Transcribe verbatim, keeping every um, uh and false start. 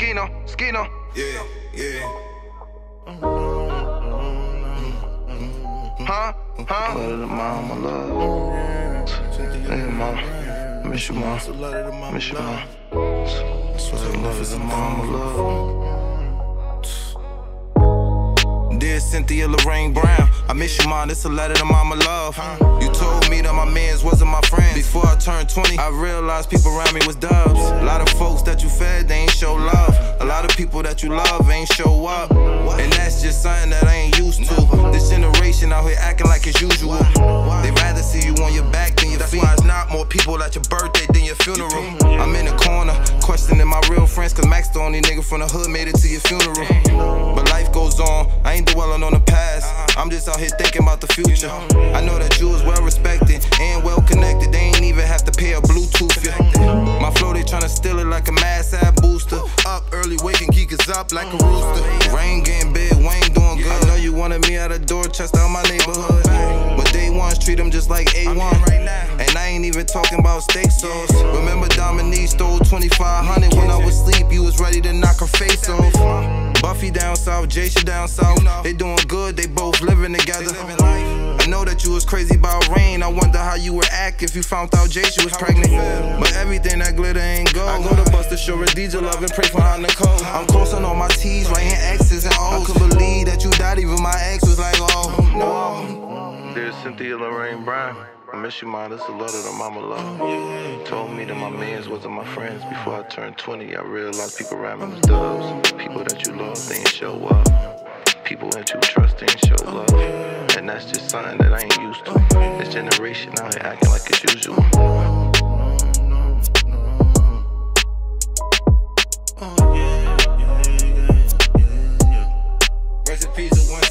Skino, Skino. Yeah, yeah. Huh? Huh? Mama love. Hey, mama. Miss you, mama. Miss you, mama. So love is a mama love. Dear Cynthia Lorraine Brown, I miss you, mom. It's a letter to mama love. You told me that my mans wasn't my friends. Before I turned twenty, I realized people around me was dubs. A lot of folks that you fed, they ain't show love. A lot of people that you love ain't show up. And that's just something that I ain't used to. This generation out here acting like it's usual. They rather see you on your back than your feet. That's why it's not more people at your birthday than your funeral. I'm in the corner, questioning my real friends, cause Max the only nigga from the hood made it to your funeral. But life goes on, I ain't dwelling on the past. I'm just out here thinking about the future. I know that you is well respected and well connected. They ain't even have to pay a Bluetooth. Yeah. My flow, they tryna steal it like a mass app booster. Up early, waking geekers up like a rooster. Rain getting big, Wayne doing good. I know you wanted me out of Dorchester, out my neighborhood. But they ones treat them just like A one. And I ain't even talking about steak sauce. Remember Dominique stole twenty-five hundred when I was asleep. You was ready to knock her face off. Buffy down south, Jasha down south. They doing good, they both living together. I know that you was crazy about Rain. I wonder how you would act if you found out Jasha was pregnant. But everything that glitter ain't gold. I go to Buster, sure a D J love and pray for her Nicole. I'm crossing all my T's, writing X's and O's. I could believe that you died, even my ex was like, oh no. Dear Cynthia Lorraine Brown, I miss you, mom. This is a letter to mama love. You told me that my mans wasn't my friends. Before I turned twenty, I realized people around me was dubs. People that you love, they ain't show up. People that you trust, they ain't show love. And that's just something that I ain't used to. This generation out here acting like it's usual. Peace of one.